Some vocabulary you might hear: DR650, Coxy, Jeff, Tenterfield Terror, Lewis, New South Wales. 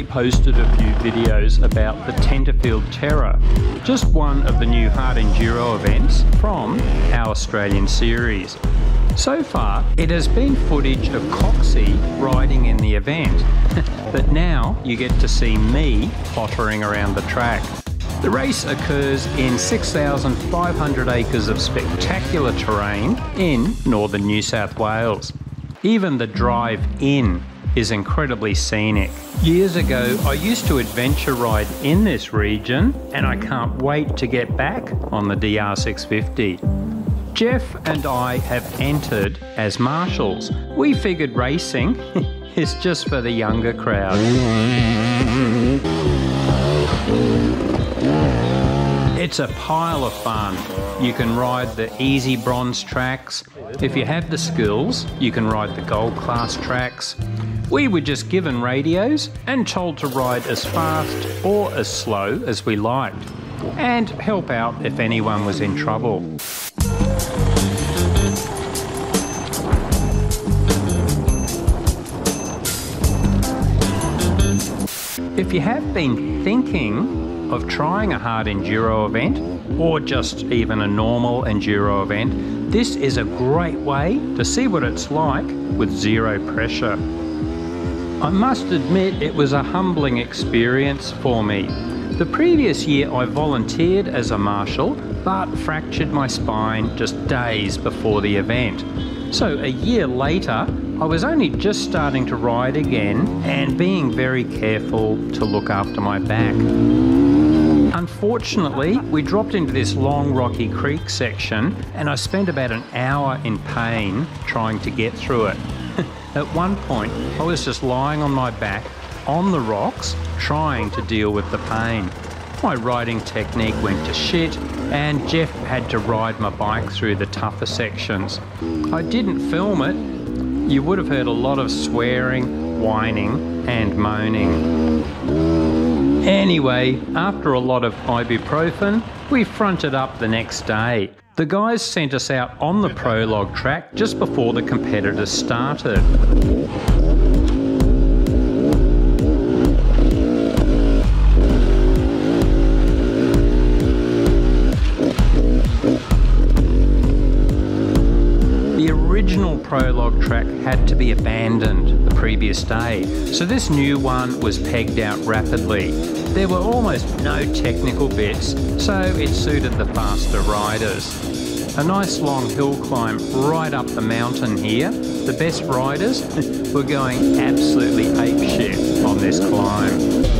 already posted a few videos about the Tenterfield Terror, just one of the new hard enduro events from our Australian series. So far, it has been footage of Coxy riding in the event, but now you get to see me pottering around the track. The race occurs in 6,500 acres of spectacular terrain in northern New South Wales. Even the drive in is incredibly scenic. Years ago, I used to adventure ride in this region, and I can't wait to get back on the DR650. Jeff and I have entered as marshals. We figured racing is just for the younger crowd. It's a pile of fun. You can ride the easy bronze tracks. If you have the skills, you can ride the gold class tracks. We were just given radios and told to ride as fast or as slow as we liked, and help out if anyone was in trouble. If you have been thinking of trying a hard enduro event, or just even a normal enduro event, this is a great way to see what it's like with zero pressure. I must admit it was a humbling experience for me. The previous year I volunteered as a marshal, but fractured my spine just days before the event. So a year later, I was only just starting to ride again and being very careful to look after my back. Unfortunately, we dropped into this long rocky creek section and I spent about an hour in pain trying to get through it. At one point, I was just lying on my back, on the rocks, trying to deal with the pain. My riding technique went to shit, and Jeff had to ride my bike through the tougher sections. I didn't film it. You would have heard a lot of swearing, whining, and moaning. Anyway, after a lot of ibuprofen, we fronted up the next day. The guys sent us out on the prologue track just before the competitors started. The original prologue track had to be abandoned the previous day, so this new one was pegged out rapidly. There were almost no technical bits, so it suited the faster riders. A nice long hill climb right up the mountain here. The best riders were going absolutely apeshit on this climb.